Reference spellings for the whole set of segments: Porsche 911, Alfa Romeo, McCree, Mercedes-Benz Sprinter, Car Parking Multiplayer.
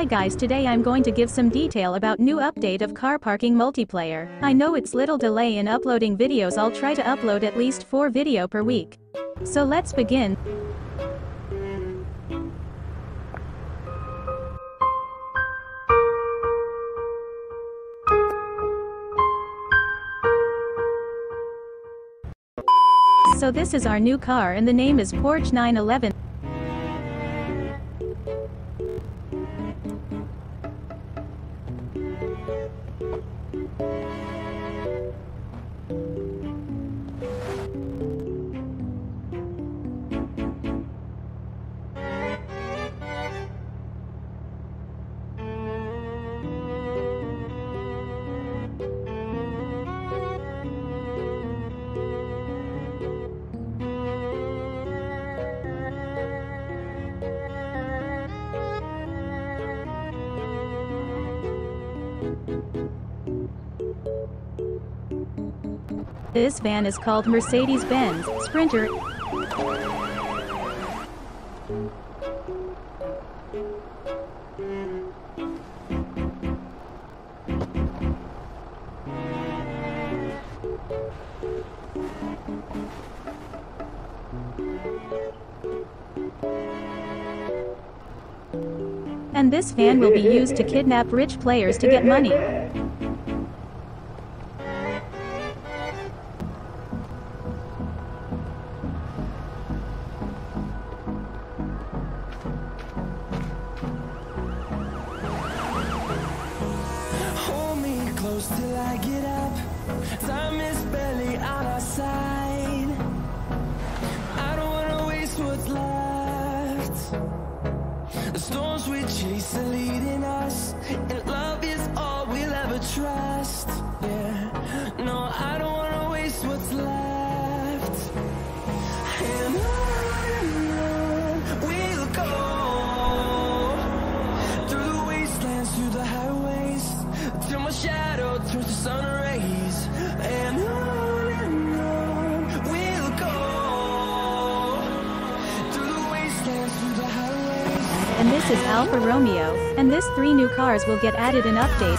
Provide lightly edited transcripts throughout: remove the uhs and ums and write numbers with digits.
Hi guys, today I'm going to give some detail about new update of Car Parking Multiplayer. I know it's little delay in uploading videos. I'll try to upload at least 4 video per week. So let's begin. So this is our new car and the name is Porsche 911. This van is called Mercedes-Benz Sprinter. And this van will be used to kidnap rich players to get money. Till I get up, time is barely on our side. I don't wanna waste what's left. The storms we chase are leading us, and love is all we'll ever trust. Yeah, no, I don't wanna waste what's left. And on we'll go through the wastelands, through the highways, till my shadow turns to sun rays. And on we'll go through the wastelands, through the highways. And this is Alfa Romeo, and this 3 new cars will get added in update.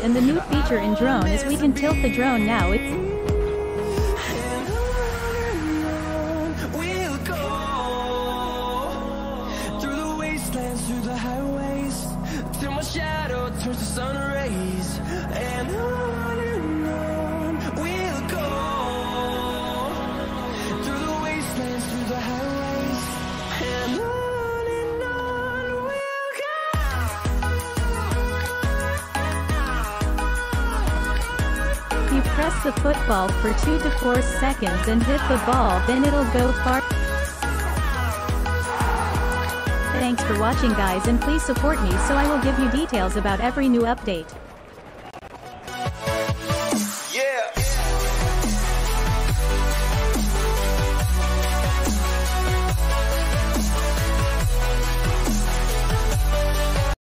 And the new feature in drone is we can tilt the drone now. We'll go through the wastelands, through the highways, till my shadow turns to sun rays. And on we'll go through the wastelands, through the highways. Press the football for 2 to 4 seconds and hit the ball, then it'll go far. Thanks for watching guys, and please support me so I will give you details about every new update.